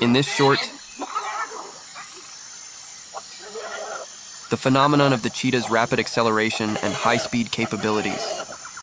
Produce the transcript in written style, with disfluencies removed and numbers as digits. In this short, the phenomenon of the cheetah's rapid acceleration and high-speed capabilities